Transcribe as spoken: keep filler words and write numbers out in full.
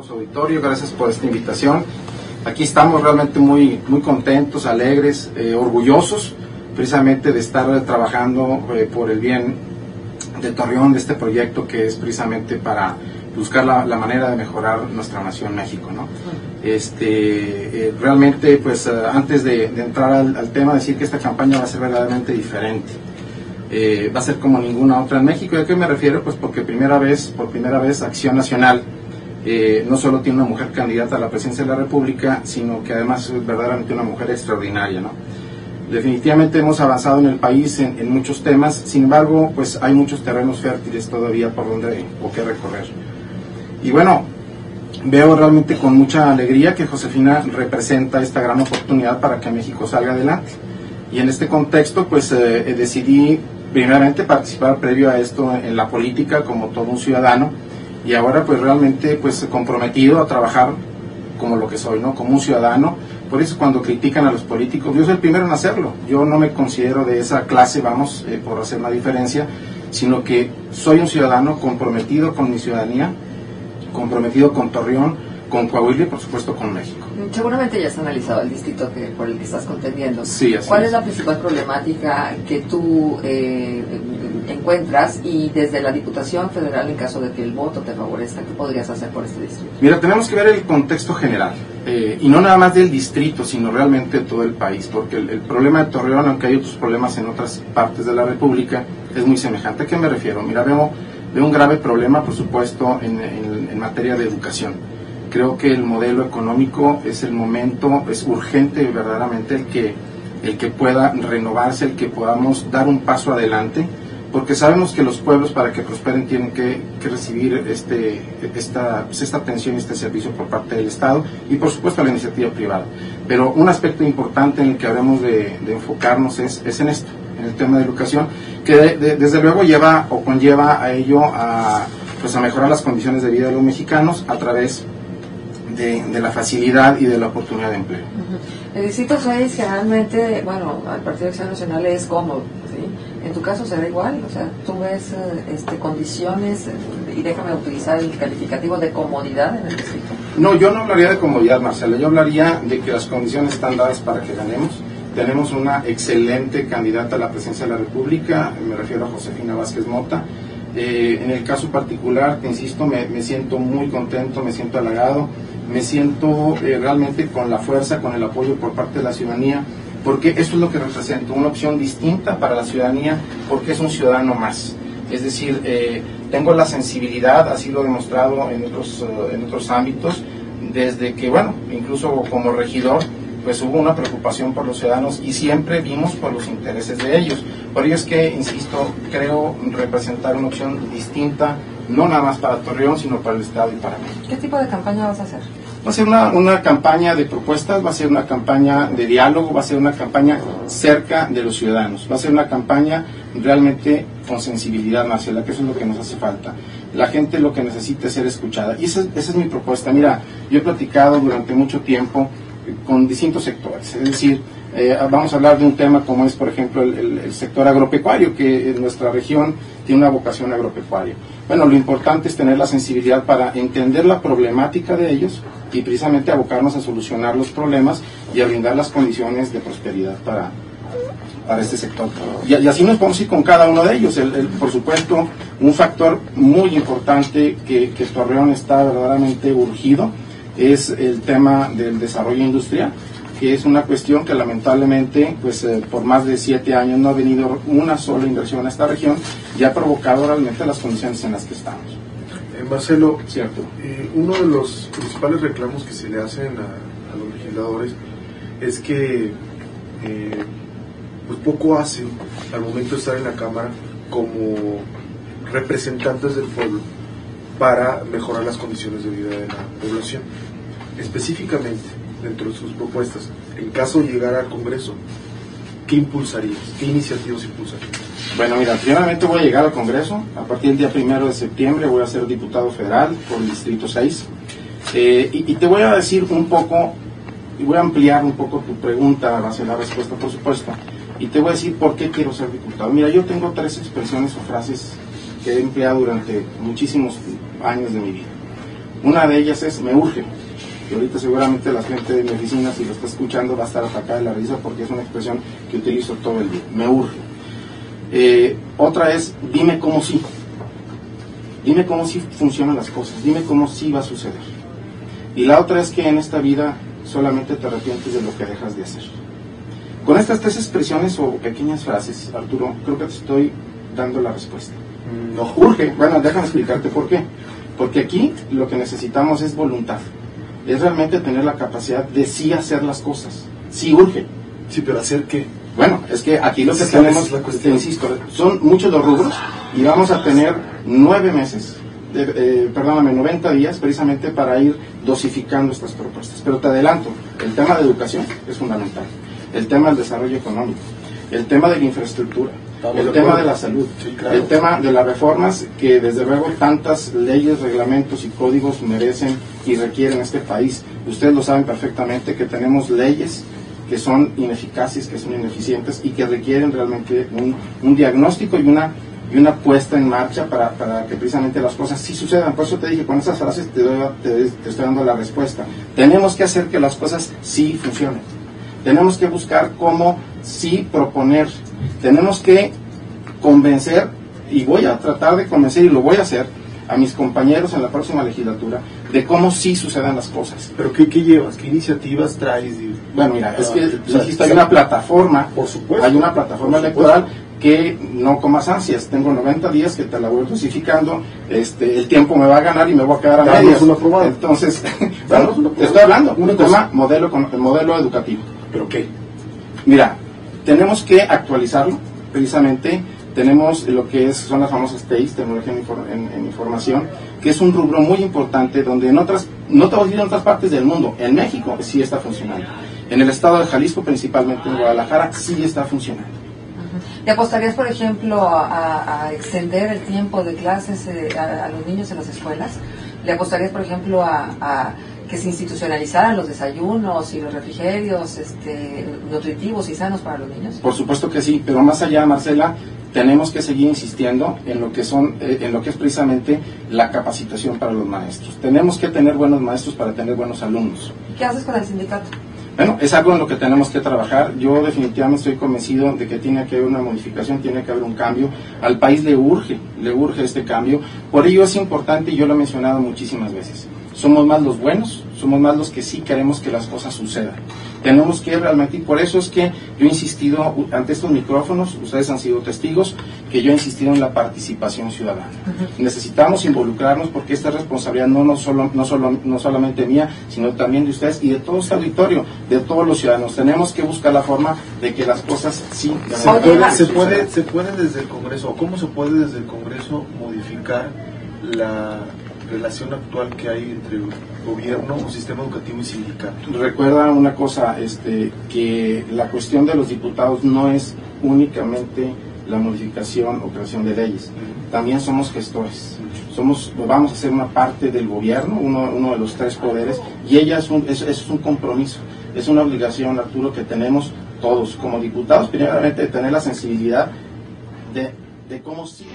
Auditorio, gracias por esta invitación. Aquí estamos realmente muy, muy contentos, alegres, eh, orgullosos precisamente de estar trabajando eh, por el bien de Torreón, de este proyecto que es precisamente para buscar la, la manera de mejorar nuestra nación México, ¿no? Este, eh, realmente, pues eh, antes de, de entrar al, al tema, decir que esta campaña va a ser verdaderamente diferente. Eh, va a ser como ninguna otra en México. ¿Y a qué me refiero? Pues porque primera vez, por primera vez Acción Nacional Eh, no solo tiene una mujer candidata a la presidencia de la República, sino que además es verdaderamente una mujer extraordinaria, ¿no? Definitivamente hemos avanzado en el país en, en muchos temas, sin embargo, pues hay muchos terrenos fértiles todavía por donde o que recorrer. Y bueno, veo realmente con mucha alegría que Josefina representa esta gran oportunidad para que México salga adelante. Y en este contexto, pues eh, decidí primeramente participar previo a esto en la política como todo un ciudadano, y ahora pues realmente pues comprometido a trabajar como lo que soy, ¿no? Como un ciudadano. Por eso cuando critican a los políticos, yo soy el primero en hacerlo. Yo no me considero de esa clase, vamos, eh, por hacer la diferencia, sino que soy un ciudadano comprometido con mi ciudadanía, comprometido con Torreón, con Coahuila y por supuesto con México. Seguramente ya has analizado el distrito que, por el que estás contendiendo. Sí, así ¿Cuál es. es la principal problemática que tú eh, encuentras y desde la Diputación Federal, en caso de que el voto te favorezca, qué podrías hacer por este distrito? Mira, tenemos que ver el contexto general eh, y no nada más del distrito, sino realmente de todo el país, porque el, el problema de Torreón, aunque hay otros problemas en otras partes de la República, es muy semejante. ¿A qué me refiero? Mira, veo, veo un grave problema, por supuesto, en, en, en materia de educación. Creo que el modelo económico es el momento, es urgente verdaderamente el que, el que pueda renovarse, el que podamos dar un paso adelante, porque sabemos que los pueblos para que prosperen tienen que, que recibir este, esta, pues esta atención y este servicio por parte del Estado y por supuesto la iniciativa privada. Pero un aspecto importante en el que habremos de, de enfocarnos es, es en esto, en el tema de educación, que de, de, desde luego lleva o conlleva a ello a, pues a mejorar las condiciones de vida de los mexicanos a través De, de la facilidad y de la oportunidad de empleo. Uh-huh. El Distrito seis generalmente, bueno, al Partido de Acción Nacional es cómodo, ¿sí? En tu caso será igual, o sea, tú ves este, condiciones, y déjame utilizar el calificativo de comodidad en el distrito. No, yo no hablaría de comodidad, Marcela, yo hablaría de que las condiciones están dadas para que ganemos. Tenemos una excelente candidata a la presidencia de la República, me refiero a Josefina Vázquez Mota. Eh, en el caso particular, te insisto, me, me siento muy contento, me siento halagado, me siento eh, realmente con la fuerza, con el apoyo por parte de la ciudadanía, porque esto es lo que representa, una opción distinta para la ciudadanía, porque es un ciudadano más. Es decir, eh, tengo la sensibilidad, así lo he demostrado en otros, uh, en otros ámbitos, desde que, bueno, incluso como regidor, pues hubo una preocupación por los ciudadanos y siempre vimos por los intereses de ellos. Por ello es que, insisto, creo representar una opción distinta, no nada más para Torreón, sino para el Estado y para México. ¿Qué tipo de campaña vas a hacer? Va a ser una, una campaña de propuestas, va a ser una campaña de diálogo, va a ser una campaña cerca de los ciudadanos, va a ser una campaña realmente con sensibilidad, Marcela, que eso es lo que nos hace falta. La gente lo que necesita es ser escuchada. Y esa, esa es mi propuesta. Mira, yo he platicado durante mucho tiempo con distintos sectores, es decir, eh, vamos a hablar de un tema como es, por ejemplo, el, el, el sector agropecuario, que en nuestra región tiene una vocación agropecuaria. Bueno, lo importante es tener la sensibilidad para entender la problemática de ellos y precisamente abocarnos a solucionar los problemas y a brindar las condiciones de prosperidad para, para este sector. Y, y así nos podemos ir con cada uno de ellos. El, el, por supuesto, un factor muy importante que, que Torreón está verdaderamente urgido es el tema del desarrollo industrial, que es una cuestión que lamentablemente pues eh, por más de siete años no ha venido una sola inversión a esta región y ha provocado realmente las condiciones en las que estamos. Eh, Marcelo, cierto. Eh, uno de los principales reclamos que se le hacen a, a los legisladores es que eh, pues poco hacen al momento de estar en la Cámara como representantes del pueblo para mejorar las condiciones de vida de la población. Específicamente, dentro de sus propuestas, en caso de llegar al Congreso, ¿qué impulsarías? ¿Qué iniciativas impulsarías? Bueno, mira, primeramente voy a llegar al Congreso. A partir del día primero de septiembre voy a ser diputado federal por el Distrito seis. Eh, y, y te voy a decir un poco, y voy a ampliar un poco tu pregunta hacia la respuesta, por supuesto. Y te voy a decir por qué quiero ser diputado. Mira, yo tengo tres expresiones o frases que he empleado durante muchísimos años de mi vida. Una de ellas es, me urge, que ahorita seguramente la gente de mi oficina, si lo está escuchando, va a estar atacada de la risa porque es una expresión que utilizo todo el día, me urge. Eh, otra es, dime cómo sí, dime cómo sí funcionan las cosas, dime cómo sí va a suceder. Y la otra es que en esta vida solamente te arrepientes de lo que dejas de hacer. Con estas tres expresiones o pequeñas frases, Arturo, creo que te estoy dando la respuesta. No urge, bueno, déjame explicarte por qué. Porque aquí lo que necesitamos es voluntad, es realmente tener la capacidad de sí hacer las cosas, sí urge. Sí, pero ¿hacer qué? Bueno, es que aquí lo que tenemos, te insisto, son muchos los rubros y vamos a tener nueve meses, eh, eh, perdóname, noventa días precisamente para ir dosificando estas propuestas. Pero te adelanto, el tema de educación es fundamental, el tema del desarrollo económico, el tema de la infraestructura, el tema de la salud, sí, claro. El tema de las reformas que desde luego tantas leyes, reglamentos y códigos merecen y requieren este país. Ustedes lo saben perfectamente que tenemos leyes que son ineficaces, que son ineficientes y que requieren realmente un, un diagnóstico y una, y una puesta en marcha para, para que precisamente las cosas sí sucedan. Por eso te dije, con esas frases te, doy, te, te estoy dando la respuesta. Tenemos que hacer que las cosas sí funcionen. Tenemos que buscar cómo sí proponer. Tenemos que convencer, y voy a tratar de convencer, y lo voy a hacer, a mis compañeros en la próxima legislatura, de cómo sí sucedan las cosas. ¿Pero qué, qué llevas? ¿Qué iniciativas traes? Bueno, mira, es que existe, hay una plataforma, por supuesto, hay una plataforma electoral que no comas ansias. Tengo noventa días que te la voy dosificando, este, el tiempo me va a ganar y me voy a quedar a medias. Entonces, bueno, te estoy hablando, un tema modelo, modelo educativo. ¿Pero qué? Mira, tenemos que actualizarlo, precisamente tenemos lo que es, son las famosas T E Is, tecnología en, inform en, en información, que es un rubro muy importante donde en otras, no te voy a decir en otras partes del mundo, en México sí está funcionando, en el estado de Jalisco, principalmente en Guadalajara, sí está funcionando. ¿Te apostarías, por ejemplo, a, a extender el tiempo de clases eh, a, a los niños en las escuelas? ¿Le apostarías, por ejemplo, a... a que se institucionalizaran los desayunos y los refrigerios este, nutritivos y sanos para los niños? Por supuesto que sí, pero más allá, Marcela, tenemos que seguir insistiendo en lo que son, en lo que es precisamente la capacitación para los maestros. Tenemos que tener buenos maestros para tener buenos alumnos. ¿Y qué haces con el sindicato? Bueno, es algo en lo que tenemos que trabajar. Yo definitivamente estoy convencido de que tiene que haber una modificación, tiene que haber un cambio. Al país le urge, le urge este cambio. Por ello es importante, y yo lo he mencionado muchísimas veces, somos más los buenos, somos más los que sí queremos que las cosas sucedan. Tenemos que realmente, y por eso es que yo he insistido ante estos micrófonos, ustedes han sido testigos, que yo he insistido en la participación ciudadana. Uh-huh. Necesitamos involucrarnos porque esta responsabilidad no, no, solo, no, solo, no solamente mía, sino también de ustedes y de todo este auditorio, de todos los ciudadanos. Tenemos que buscar la forma de que las cosas sí se pueden. ¿Se puede, se puede desde el Congreso, cómo se puede desde el Congreso modificar la relación actual que hay entre gobierno, sistema educativo y sindicato? Recuerda una cosa, este, que la cuestión de los diputados no es únicamente la modificación o creación de leyes, también somos gestores, somos, vamos a ser una parte del gobierno, uno, uno de los tres poderes, y ella es un, es, es un compromiso, es una obligación, Arturo, que tenemos todos como diputados, primeramente de tener la sensibilidad de, de cómo sí.